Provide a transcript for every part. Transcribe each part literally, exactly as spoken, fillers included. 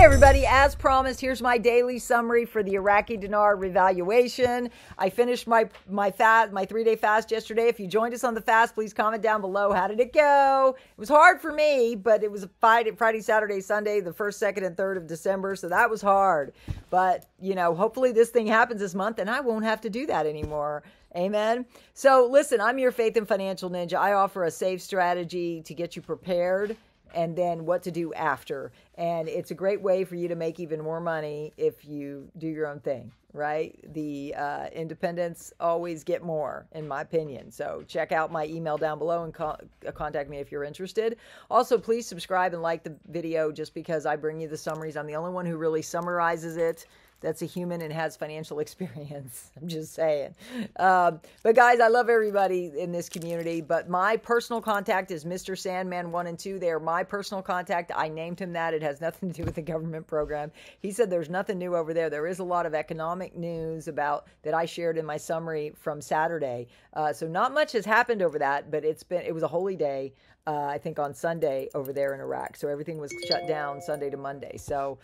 Hey everybody, as promised, here's my daily summary for the Iraqi dinar revaluation. I finished my my fast, my three-day fast yesterday. If you joined us on the fast, please comment down below. How did it go? It was hard for me, but it was Friday, Friday, Saturday, Sunday, the first, second, and third of December, so that was hard. But, you know, hopefully this thing happens this month and I won't have to do that anymore. Amen. So, listen, I'm your Faith and Financial Ninja. I offer a safe strategy to get you prepared and then what to do after. And it's a great way for you to make even more money if you do your own thing, right? The uh, independents always get more, in my opinion. So check out my email down below and co contact me if you're interested. Also, please subscribe and like the video just because I bring you the summaries. I'm the only one who really summarizes it that's a human and has financial experience. I'm just saying. Um, but guys, I love everybody in this community. But my personal contact is Mister Sandman one and two. They are my personal contact. I named him that. It has nothing to do with the government program. He said there's nothing new over there. There is a lot of economic news about that I shared in my summary from Saturday. Uh, so not much has happened over that, but it's been it was a holy day. Uh, I think on Sunday over there in Iraq. So everything was shut down Sunday to Monday. So.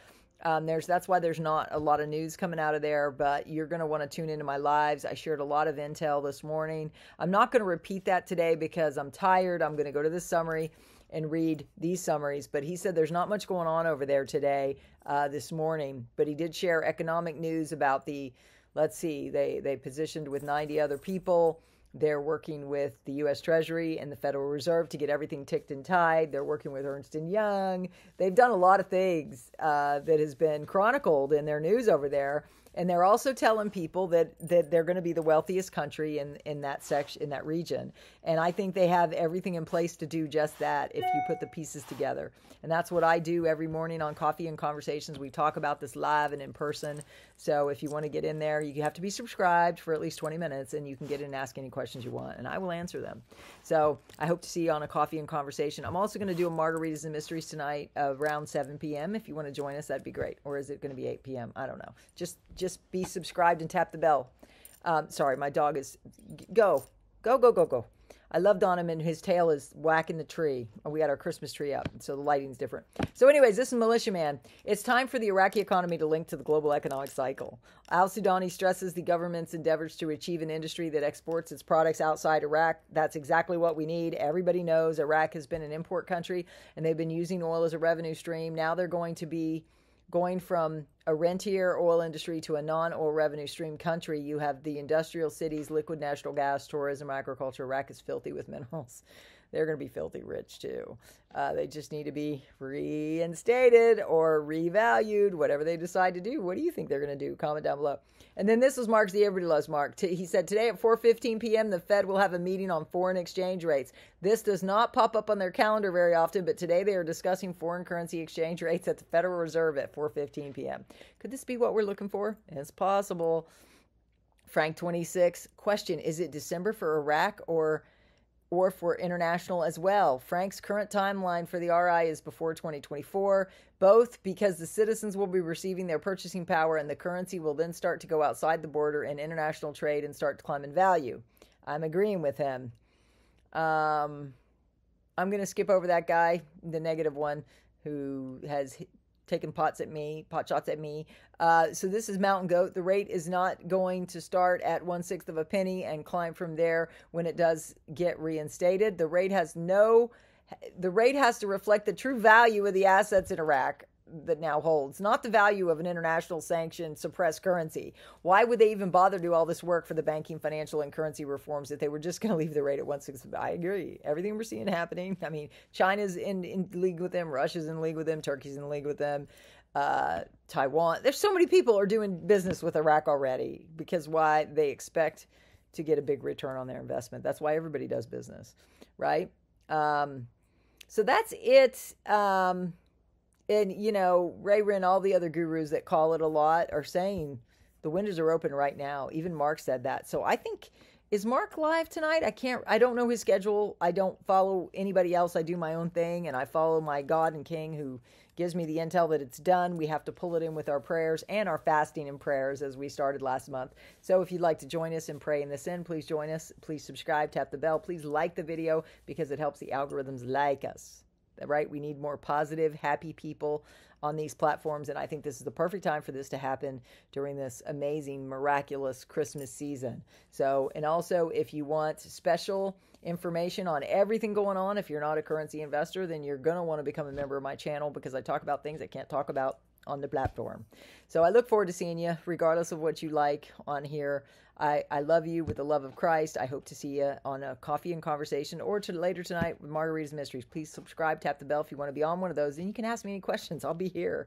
Um, there's that's why there's not a lot of news coming out of there, but you're going to want to tune into my lives. I shared a lot of intel this morning. I'm not going to repeat that today because I'm tired. I'm going to go to the summary and read these summaries. But he said there's not much going on over there today, uh, this morning. But he did share economic news about the, let's see, they, they positioned with ninety other people. They're working with the U S Treasury and the Federal Reserve to get everything ticked and tied. They're working with Ernst and Young. They've done a lot of things uh, that has been chronicled in their news over there. And they're also telling people that, that they're going to be the wealthiest country in, in that section, in that region. And I think they have everything in place to do just that if you put the pieces together. And that's what I do every morning on Coffee and Conversations. We talk about this live and in person. So if you want to get in there, you have to be subscribed for at least twenty minutes and you can get in and ask any questions you want. And I will answer them. So I hope to see you on a Coffee and Conversation. I'm also going to do a Margaritas and Mysteries tonight around seven p m If you want to join us, that'd be great. Or is it going to be eight p m? I don't know. Just... just Just be subscribed and tap the bell. Um, sorry, my dog is... Go. Go, go, go, go. I love Donovan. His tail is whacking the tree. Oh, we got our Christmas tree up, so the lighting's different. So anyways, this is Militia Man. It's time for the Iraqi economy to link to the global economic cycle. Al-Sudani stresses the government's endeavors to achieve an industry that exports its products outside Iraq. That's exactly what we need. Everybody knows Iraq has been an import country, and they've been using oil as a revenue stream. Now they're going to be... going from a rentier oil industry to a non-oil revenue stream country, you have the industrial cities, liquid natural gas, tourism, agriculture. Iraq is filthy with minerals. They're going to be filthy rich too. Uh, they just need to be reinstated or revalued, whatever they decide to do. What do you think they're going to do? Comment down below. And then this was Mark's, the Everybody Loves Mark. T he said, today at four fifteen p m, the Fed will have a meeting on foreign exchange rates. This does not pop up on their calendar very often, but today they are discussing foreign currency exchange rates at the Federal Reserve at four fifteen p m Could this be what we're looking for? It's possible. Frank twenty-six, question, is it December for Iraq or... or for international as well? Frank's current timeline for the R I is before twenty twenty-four, both because the citizens will be receiving their purchasing power and the currency will then start to go outside the border in international trade and start to climb in value. I'm agreeing with him. Um, I'm going to skip over that guy, the negative one, who has... taking pots at me, pot shots at me. Uh, so this is Mountain Goat. The rate is not going to start at one-sixth of a penny and climb from there when it does get reinstated. The rate has no, the rate has to reflect the true value of the assets in Iraq that now holds, not the value of an international sanctioned suppressed currency. Why would they even bother to do all this work for the banking, financial, and currency reforms if they were just going to leave the rate at one-sixth? I agree. Everything we're seeing happening. I mean, China's in, in league with them. Russia's in league with them. Turkey's in league with them. Uh, Taiwan. There's so many people are doing business with Iraq already because why they expect to get a big return on their investment. That's why everybody does business, right? Um, so that's it. Um, And, you know, Ray Ren, all the other gurus that call it a lot are saying the windows are open right now. Even Mark said that. So I think, is Mark live tonight? I can't, I don't know his schedule. I don't follow anybody else. I do my own thing and I follow my God and King who gives me the intel that it's done. We have to pull it in with our prayers and our fasting and prayers as we started last month. So if you'd like to join us and pray in this end, please join us. Please subscribe, tap the bell. Please like the video because it helps the algorithms like us. right? We need more positive, happy people on these platforms. And I think this is the perfect time for this to happen during this amazing, miraculous Christmas season. So, and also if you want special information on everything going on, if you're not a currency investor, then you're going to want to become a member of my channel, because I talk about things I can't talk about on the platform. So I look forward to seeing you regardless of what you like on here. I, I love you with the love of Christ. I hope to see you on a Coffee and Conversation or to later tonight with Margarita's Mysteries. Please subscribe, tap the bell if you want to be on one of those, and you can ask me any questions. I'll be here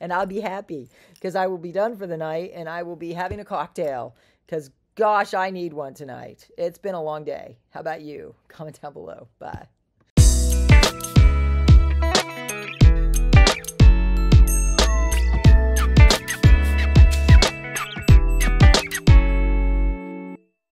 and I'll be happy because I will be done for the night and I will be having a cocktail because gosh, I need one tonight. It's been a long day. How about you? Comment down below. Bye.